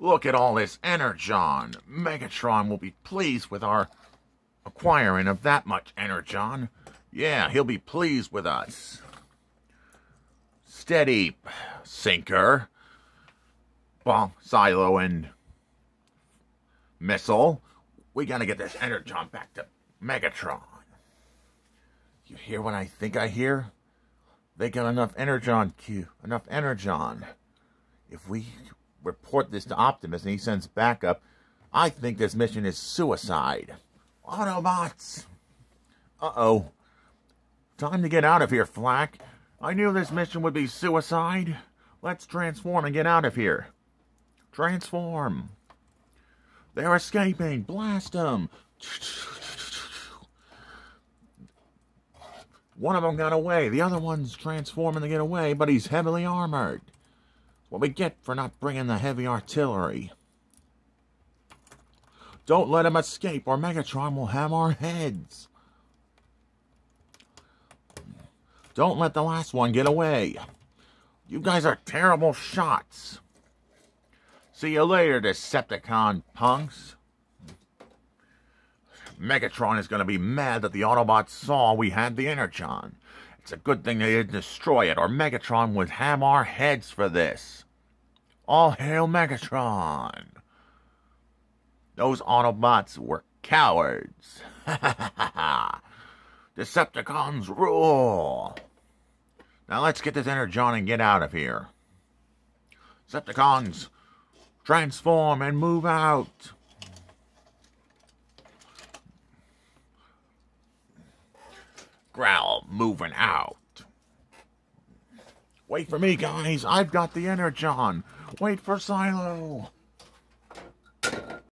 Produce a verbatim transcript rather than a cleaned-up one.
Look at all this Energon. Megatron will be pleased with our acquiring of that much Energon. Yeah, he'll be pleased with us. Steady, Sinker. Bonk, Silo, and Missile. We gotta get this Energon back to Megatron. You hear what I think I hear? They got enough Energon, Q. Enough Energon. If we report this to Optimus and he sends backup, I think this mission is suicide. Autobots! Uh-oh. Time to get out of here, Flack. I knew this mission would be suicide. Let's transform and get out of here. Transform. They're escaping. Blast them. One of them got away. The other one's transforming to get away, but he's heavily armored. What we get for not bringing the heavy artillery. Don't let him escape or Megatron will have our heads. Don't let the last one get away. You guys are terrible shots. See you later, Decepticon punks. Megatron is going to be mad that the Autobots saw we had the Energon. It's a good thing they didn't destroy it, or Megatron would have our heads for this. All hail Megatron. Those Autobots were cowards. Ha ha ha ha. Decepticons rule. Now let's get this Energon and get out of here. Decepticons, transform and move out. Growl, moving out. Wait for me, guys. I've got the Energon. Wait for Silo.